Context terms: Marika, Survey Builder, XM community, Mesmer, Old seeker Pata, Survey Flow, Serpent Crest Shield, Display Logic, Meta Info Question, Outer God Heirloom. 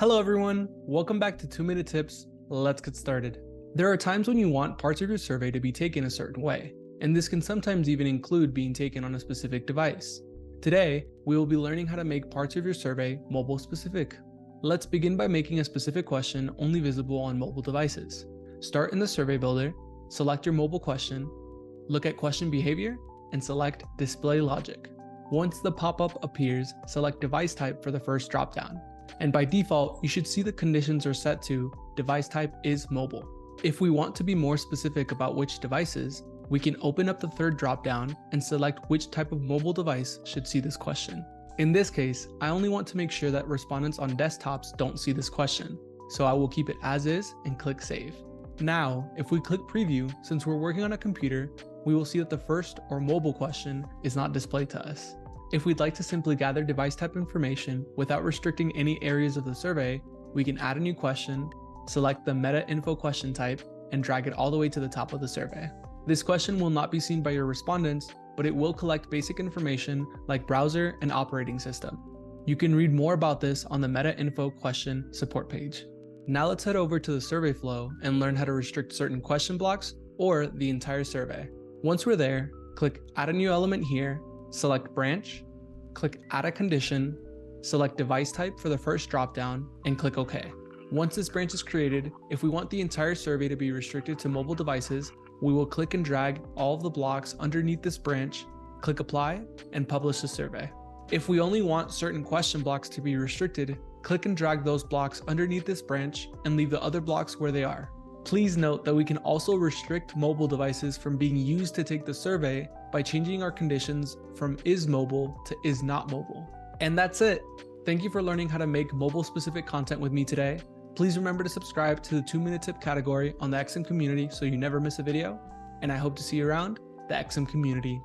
Hello everyone, welcome back to 2 Minute Tips. Let's get started. There are times when you want parts of your survey to be taken a certain way, and this can sometimes even include being taken on a specific device. Today, we will be learning how to make parts of your survey mobile specific. Let's begin by making a specific question only visible on mobile devices. Start in the Survey Builder, select your mobile question, look at question behavior, and select Display Logic. Once the pop-up appears, select device type for the first dropdown. And by default, you should see the conditions are set to device type is mobile. If we want to be more specific about which devices, we can open up the third dropdown and select which type of mobile device should see this question. In this case, I only want to make sure that respondents on desktops don't see this question, so I will keep it as is and click save. Now, if we click preview, since we're working on a computer, we will see that the first or mobile question is not displayed to us. If we'd like to simply gather device type information without restricting any areas of the survey, we can add a new question, select the Meta Info Question type, and drag it all the way to the top of the survey. This question will not be seen by your respondents, but it will collect basic information like browser and operating system. You can read more about this on the Meta Info Question support page. Now let's head over to the Survey Flow and learn how to restrict certain question blocks or the entire survey. Once we're there, click Add a New Element here, select branch, click add a condition, select device type for the first dropdown, and click OK. Once this branch is created, if we want the entire survey to be restricted to mobile devices, we will click and drag all of the blocks underneath this branch, click apply, and publish the survey. If we only want certain question blocks to be restricted, click and drag those blocks underneath this branch and leave the other blocks where they are. Please note that we can also restrict mobile devices from being used to take the survey by changing our conditions from is mobile to is not mobile. And that's it. Thank you for learning how to make mobile specific content with me today. Please remember to subscribe to the 2 Minute Tip category on the XM community so you never miss a video. And I hope to see you around the XM community.